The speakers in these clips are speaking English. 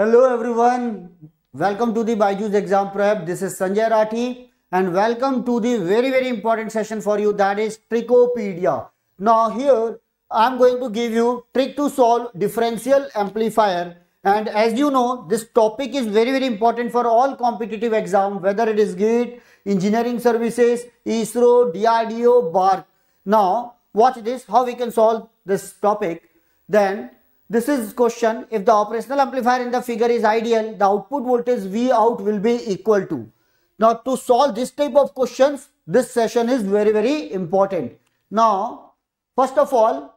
Hello everyone, welcome to the Byju's Exam Prep. This is Sanjay Rathi and welcome to the very important session for you, that is Trickopedia. Now here I am going to give you trick to solve differential amplifier, and as you know this topic is very important for all competitive exam, whether it is GATE, engineering services, ISRO, DRDO, BARC. Now watch this, how we can solve this topic. Then this is question, if the operational amplifier in the figure is ideal, the output voltage V out will be equal to. Now to solve this type of questions, this session is very important. Now first of all,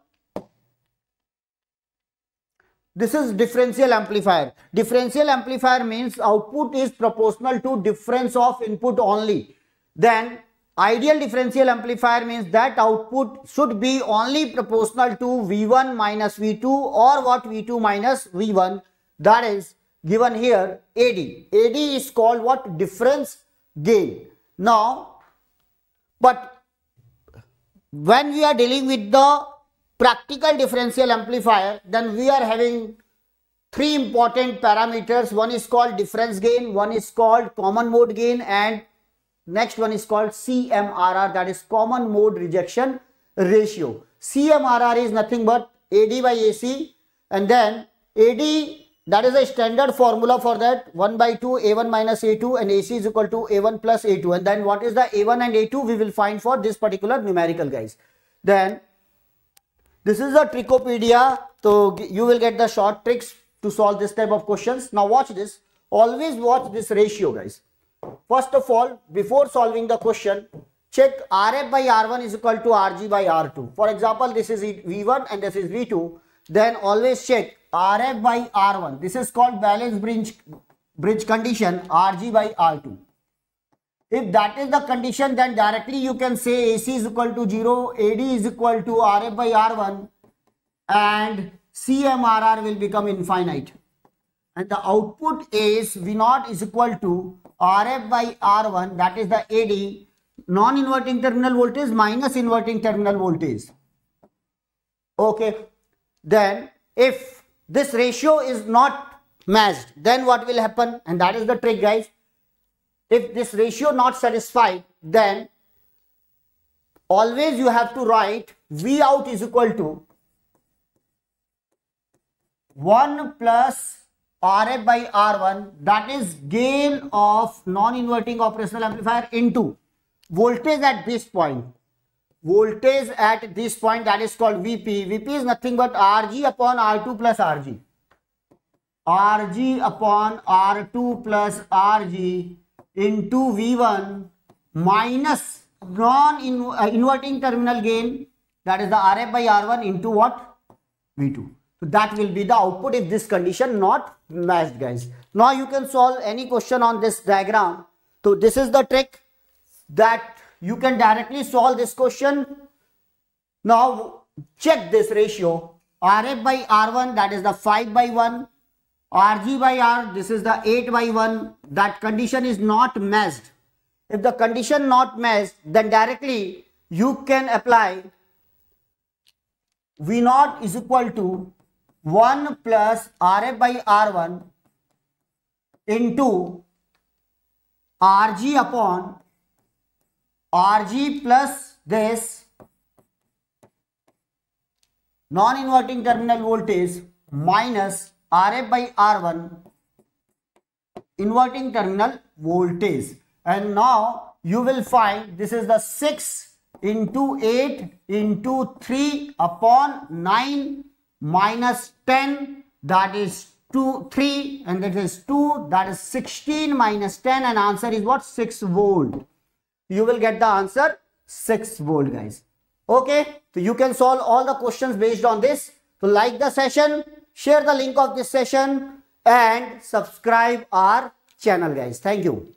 this is differential amplifier. Differential amplifier means output is proportional to difference of input only. Then ideal differential amplifier means that output should be only proportional to V1 minus V2 or what V2 minus V1, that is given here AD. AD is called what? Difference gain. Now, but when we are dealing with the practical differential amplifier, then we are having three important parameters. One is called difference gain, one is called common mode gain, and next one is called CMRR, that is common mode rejection ratio. CMRR is nothing but AD by AC, and then AD, that is a standard formula for that, 1 by 2 A1 minus A2, and AC is equal to A1 plus A2, and then what is the A1 and A2 we will find for this particular numerical, guys. Then this is a Trickopedia, so you will get the short tricks to solve this type of questions. Now watch this, always watch this ratio, guys. First of all, before solving the question, check RF by R1 is equal to RG by R2. For example, this is V1 and this is V2. Then always check RF by R1. This is called balance bridge condition, RG by R2. If that is the condition, then directly you can say AC is equal to 0, AD is equal to RF by R1, and CMRR will become infinite. And the output is V0 is equal to RF by R1, that is the AD, non-inverting terminal voltage minus inverting terminal voltage. Okay, then if this ratio is not matched, then what will happen? And that is the trick, guys. If this ratio not satisfied, then always you have to write V out is equal to 1 plus RF by R1, that is gain of non-inverting operational amplifier into voltage at this point. Voltage at this point, that is called VP. VP is nothing but RG upon R2 plus RG. RG upon R2 plus RG into V1 minus non-inverting terminal gain, that is the RF by R1 into what? V2. So that will be the output if this condition not matched, guys. Now you can solve any question on this diagram. So this is the trick, that you can directly solve this question. Now check this ratio, RF by R1, that is the 5 by 1, RG by R, this is the 8 by 1, that condition is not matched. If the condition not matched, then directly you can apply V0 is equal to 1 plus RF by R1 into RG upon RG plus this non-inverting terminal voltage minus RF by R1 inverting terminal voltage. And now you will find this is the 6 into 8 into 3 upon 9 minus 10, that is 3, and that is 2, that is 16 minus 10, and answer is what? 6 volt. You will get the answer 6 volt, guys. Okay, so you can solve all the questions based on this. So like the session, share the link of this session, and subscribe our channel, guys. Thank you.